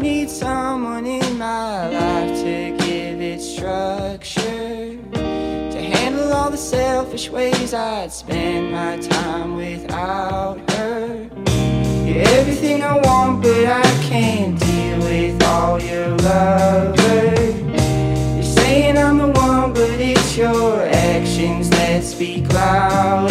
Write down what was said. just need someone in my life to give it structure, to handle all the selfish ways I'd spend my time without her. You're everything I want, but I can't deal with all your lovers. You're saying I'm the one, but it's your actions that speak loud.